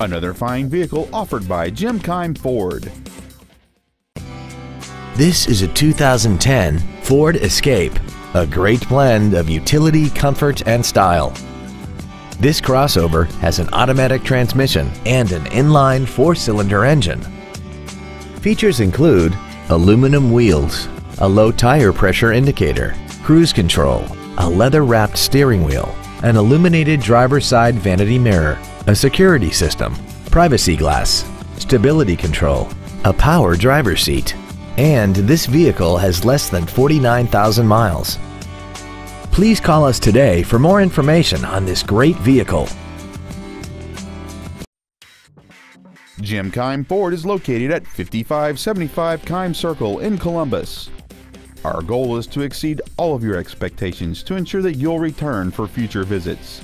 another fine vehicle offered by Jim Keim Ford. This is a 2010 Ford Escape, a great blend of utility, comfort, and style. This crossover has an automatic transmission and an inline four-cylinder engine. Features include aluminum wheels, a low tire pressure indicator, cruise control, a leather-wrapped steering wheel, an illuminated driver's side vanity mirror, a security system, privacy glass, stability control, a power driver's seat, and this vehicle has less than 49,000 miles. Please call us today for more information on this great vehicle. Jim Keim Ford is located at 5575 Keim Circle in Columbus. Our goal is to exceed all of your expectations to ensure that you'll return for future visits.